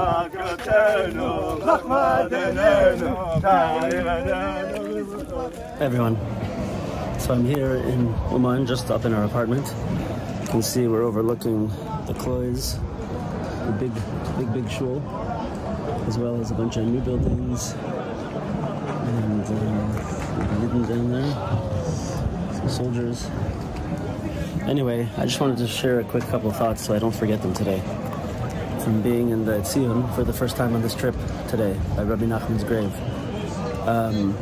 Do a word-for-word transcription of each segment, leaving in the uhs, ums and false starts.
Hey everyone, so I'm here in Oman, just up in our apartment. You can see we're overlooking the Klois, the big, big, big shul, as well as a bunch of new buildings and uh, living down there, some soldiers. Anyway, I just wanted to share a quick couple thoughts so I don't forget them today. From being in the Tziyun for the first time on this trip today, at Rabbi Nachman's grave. Um,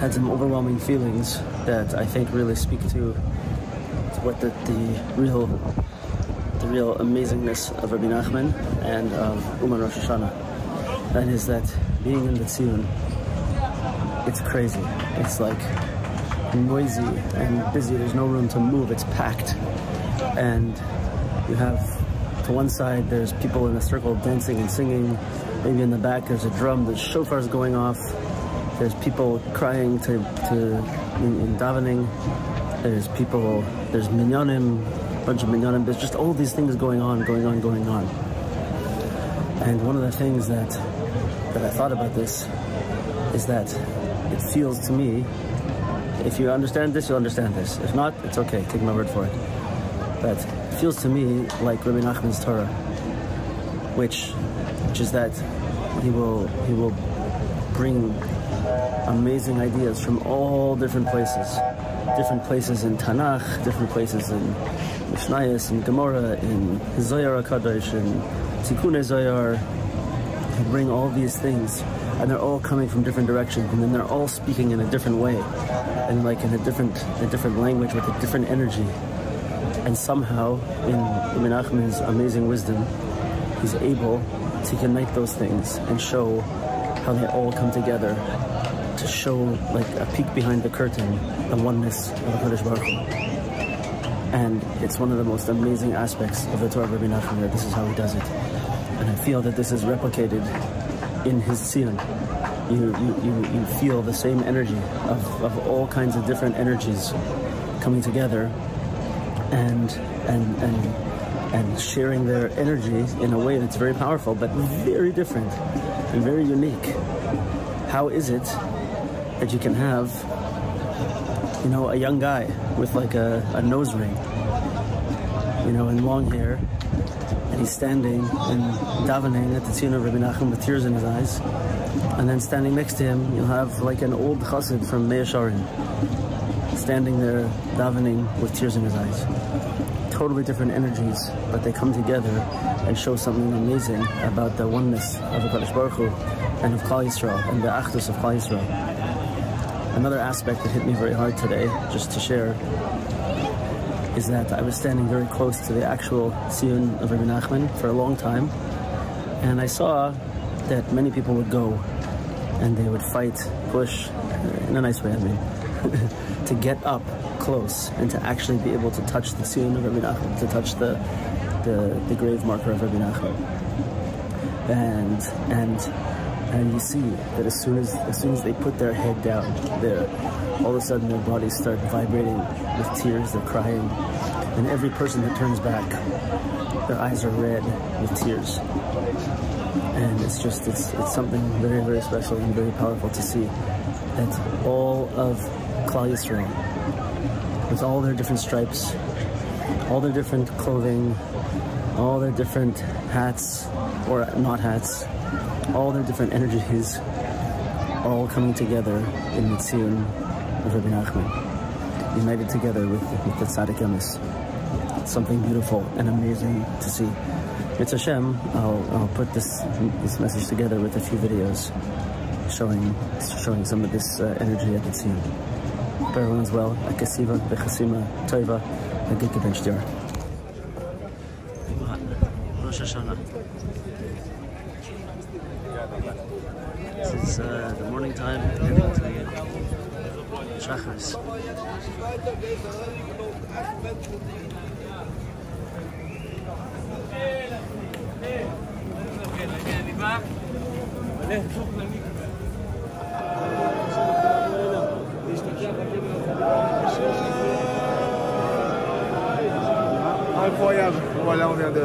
had some overwhelming feelings that I think really speak to, to what the, the real the real amazingness of Rabbi Nachman and of Uman Rosh Hashanah. That is that being in the Tziyun, it's crazy. It's like noisy and busy. There's no room to move. It's packed. And you have, to one side, there's people in a circle dancing and singing. Maybe in the back, there's a drum. There's shofars going off. There's people crying to, to in, in davening. There's people, there's minyanim, a bunch of minyanim. There's just all these things going on, going on, going on. And one of the things that, that I thought about this is that it feels to me, if you understand this, you'll understand this. If not, it's okay. Take my word for it. But it feels to me like Rabbi Nachman's Torah, which, which is that he will he will bring amazing ideas from all different places, different places in Tanakh, different places in Mishnayos, in Gemara, in Zayar HaKadosh, in Tikkun Zayar. He bring all these things, and they're all coming from different directions, and then they're all speaking in a different way, and like in a different a different language with a different energy. And somehow, in Rabbi Nachman's amazing wisdom, he's able to unite those things and show how they all come together, to show like a peek behind the curtain, the oneness of the Kodesh Baruch Hu. And it's one of the most amazing aspects of the Torah of Rabbi Nachman, that this is how he does it. And I feel that this is replicated in his Tziyun. You, you, you, you feel the same energy of, of all kinds of different energies coming together, and and and and sharing their energy in a way that's very powerful, but very different and very unique. How is it that you can have, you know, a young guy with like a, a nose ring, you know, and long hair, and he's standing and davening at the Tziyun of Rabbi Nachman with tears in his eyes, and then standing next to him you'll have like an old chassid from Mea Shearim, standing there, davening with tears in his eyes. Totally different energies, but they come together and show something amazing about the oneness of the Kodesh Baruch Hu and of Klal Yisrael and the achdus of Klal Yisrael. Another aspect that hit me very hard today, just to share, is that I was standing very close to the actual Tziyun of Rabbi Nachman for a long time, and I saw that many people would go and they would fight, push, in a nice way, I mean. To get up close and to actually be able to touch the Tziyun of Rabbi Nachman, to touch the, the the grave marker of Rabbi Nachman, and and and you see that as soon as as soon as they put their head down, there, all of a sudden their bodies start vibrating with tears. They're crying, and every person that turns back, their eyes are red with tears, and it's just it's it's something very, very special and very powerful to see that all of Klal Yisrael, with all their different stripes, all their different clothing, all their different hats, or not hats, all their different energies, all coming together in the Tziyun of Rabbi Nachman, united together with, with the Tzaddik Emes. It's something beautiful and amazing to see. It's Hashem, I'll, I'll put this, this message together with a few videos showing, showing some of this uh, energy at the Tziyun. Hope everyone's well. Akashiva, Bechashima, Toiva, I get the bench there. Rosh Hashanah. This is uh, the morning time, heading to the Shacharis. Incroyable, voilà, on vient de